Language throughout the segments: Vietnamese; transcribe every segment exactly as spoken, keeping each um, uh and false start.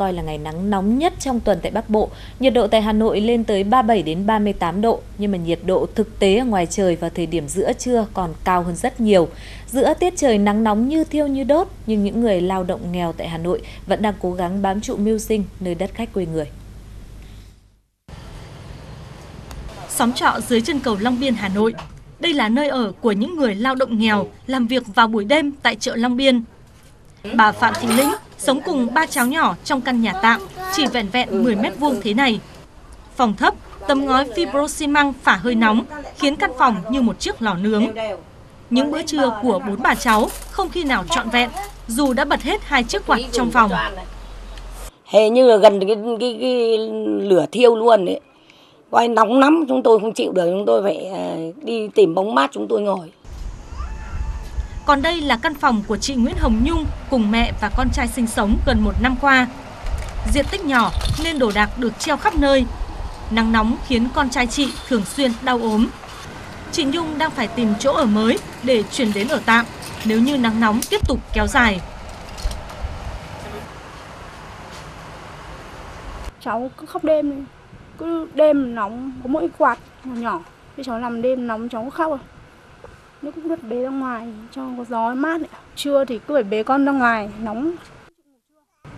coi là ngày nắng nóng nhất trong tuần tại Bắc Bộ. Nhiệt độ tại Hà Nội lên tới ba mươi bảy đến ba mươi tám độ, nhưng mà nhiệt độ thực tế ở ngoài trời vào thời điểm giữa trưa còn cao hơn rất nhiều. Giữa tiết trời nắng nóng như thiêu như đốt, nhưng những người lao động nghèo tại Hà Nội vẫn đang cố gắng bám trụ mưu sinh nơi đất khách quê người. Xóm trọ dưới chân cầu Long Biên, Hà Nội. Đây là nơi ở của những người lao động nghèo làm việc vào buổi đêm tại chợ Long Biên. Bà Phạm Thị Linh sống cùng ba cháu nhỏ trong căn nhà tạm chỉ vẹn vẹn mười mét vuông thế này. Phòng thấp, tấm ngói fibro xi măng phả hơi nóng khiến căn phòng như một chiếc lò nướng. Những bữa trưa của bốn bà cháu không khi nào trọn vẹn dù đã bật hết hai chiếc quạt trong phòng. Hề như là gần cái, cái, cái lửa thiêu luôn đấy. Coi nóng lắm, chúng tôi không chịu được, chúng tôi phải đi tìm bóng mát chúng tôi ngồi. Còn đây là căn phòng của chị Nguyễn Hồng Nhung cùng mẹ và con trai sinh sống gần một năm qua. Diện tích nhỏ nên đồ đạc được treo khắp nơi. Nắng nóng khiến con trai chị thường xuyên đau ốm. Chị Nhung đang phải tìm chỗ ở mới để chuyển đến ở tạm nếu như nắng nóng tiếp tục kéo dài. Cháu cứ khóc đêm đi. Cứ đêm nóng, có mỗi quạt nhỏ, thì cháu làm đêm nóng cháu cũng khóc rồi. Nó cũng rất bế ra ngoài, cho có gió mát. Trưa thì cứ phải bế con ra ngoài, nóng.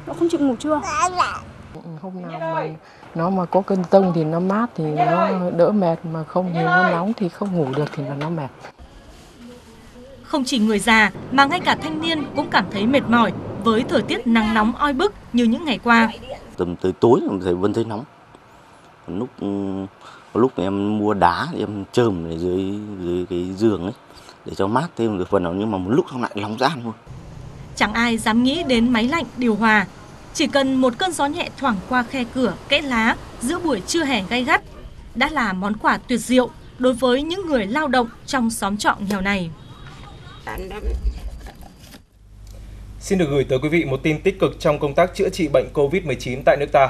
Nó không chịu ngủ trưa. Hôm nào mà nó mà có cơn tông thì nó mát thì nó đỡ mệt, mà không thì nó nóng thì không ngủ được thì nó mệt. Không chỉ người già mà ngay cả thanh niên cũng cảm thấy mệt mỏi với thời tiết nắng nóng oi bức như những ngày qua. Tầm tới tối thì vẫn thấy nóng. Lúc lúc em mua đá em chườm ở dưới dưới cái giường ấy để cho mát thêm được phần nào, nhưng mà một lúc xong lại nóng ran luôn. Chẳng ai dám nghĩ đến máy lạnh điều hòa, chỉ cần một cơn gió nhẹ thoảng qua khe cửa kẽ lá giữa buổi trưa hè gay gắt đã là món quà tuyệt diệu đối với những người lao động trong xóm trọ nghèo này. Xin được gửi tới quý vị một tin tích cực trong công tác chữa trị bệnh Covid mười chín tại nước ta.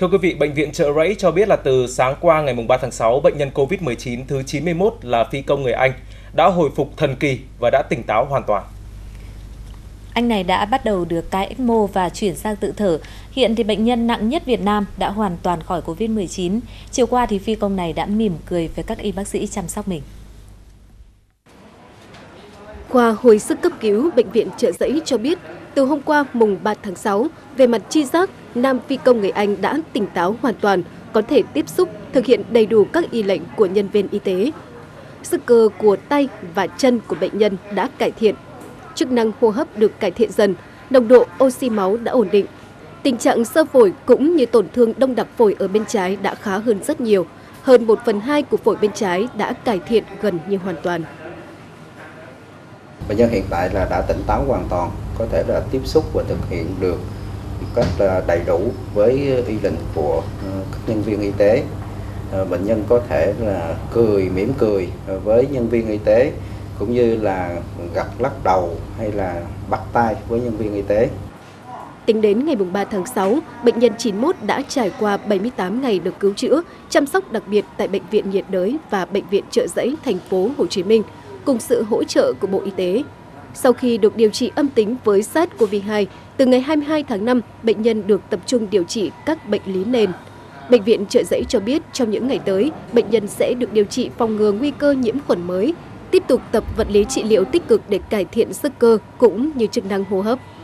Thưa quý vị, Bệnh viện Chợ Rẫy cho biết là từ sáng qua ngày ba tháng sáu, bệnh nhân Covid mười chín thứ chín mươi mốt là phi công người Anh đã hồi phục thần kỳ và đã tỉnh táo hoàn toàn. Anh này đã bắt đầu được cai ECMO và chuyển sang tự thở. Hiện thì bệnh nhân nặng nhất Việt Nam đã hoàn toàn khỏi Covid mười chín. Chiều qua thì phi công này đã mỉm cười với các y bác sĩ chăm sóc mình. Khoa hồi sức cấp cứu Bệnh viện Chợ Rẫy cho biết, từ hôm qua mùng ba tháng sáu, về mặt chi giác, nam phi công người Anh đã tỉnh táo hoàn toàn, có thể tiếp xúc, thực hiện đầy đủ các y lệnh của nhân viên y tế. Sức cơ của tay và chân của bệnh nhân đã cải thiện, chức năng hô hấp được cải thiện dần, nồng độ oxy máu đã ổn định. Tình trạng xơ phổi cũng như tổn thương đông đặc phổi ở bên trái đã khá hơn rất nhiều, hơn một phần hai của phổi bên trái đã cải thiện gần như hoàn toàn. Bệnh nhân hiện tại là đã tỉnh táo hoàn toàn, có thể là tiếp xúc và thực hiện được cách là đầy đủ với y lệnh của các nhân viên y tế. Bệnh nhân có thể là cười, mỉm cười với nhân viên y tế, cũng như là gật lắc đầu hay là bắt tay với nhân viên y tế. Tính đến ngày ba tháng sáu, bệnh nhân chín mươi mốt đã trải qua bảy mươi tám ngày được cứu chữa, chăm sóc đặc biệt tại Bệnh viện nhiệt đới và Bệnh viện Chợ Rẫy thành phố Hồ Chí Minh, cùng sự hỗ trợ của Bộ Y tế. Sau khi được điều trị âm tính với SARS-xê o vê hai, từ ngày hai mươi hai tháng năm, bệnh nhân được tập trung điều trị các bệnh lý nền. Bệnh viện Chợ Rẫy cho biết trong những ngày tới, bệnh nhân sẽ được điều trị phòng ngừa nguy cơ nhiễm khuẩn mới, tiếp tục tập vật lý trị liệu tích cực để cải thiện sức cơ cũng như chức năng hô hấp.